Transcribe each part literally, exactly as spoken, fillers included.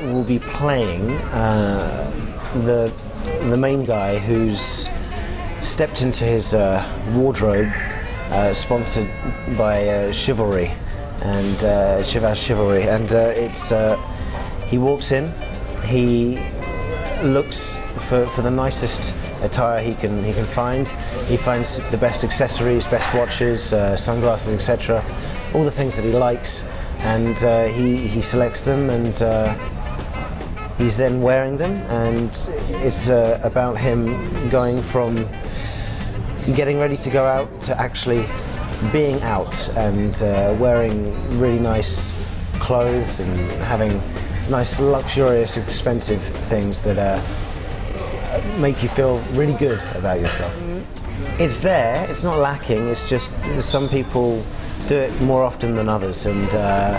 I will be playing uh, the the main guy who's stepped into his uh, wardrobe, uh, sponsored by uh, Chivalry and uh, Chivas Chivalry, and uh, it's uh, he walks in, he looks for for the nicest attire he can he can find. He finds the best accessories, best watches, uh, sunglasses, et cetera. All the things that he likes, and uh, he he selects them, and uh, he's then wearing them. And it's uh, about him going from getting ready to go out to actually being out and uh, wearing really nice clothes and having nice, luxurious, expensive things that are. Uh, make you feel really good about yourself. Mm-hmm. It's there, it's not lacking, it's just some people do it more often than others, and uh,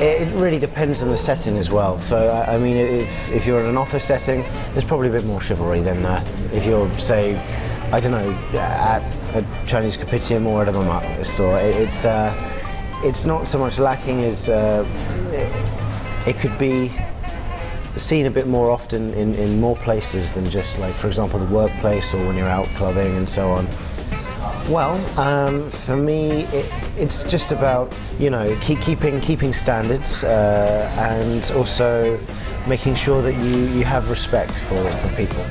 it, it really depends on the setting as well. So, I, I mean, if, if you're in an office setting, there's probably a bit more chivalry than uh, if you're, say, I don't know, at a Chinese Kopitiam or at a mama store. It, it's, uh, it's not so much lacking as uh, it, it could be seen a bit more often in, in more places than just, like, for example, the workplace or when you're out clubbing and so on. Well, um, for me, it, it's just about, you know, keep, keeping keeping standards uh, and also making sure that you, you have respect for, for people.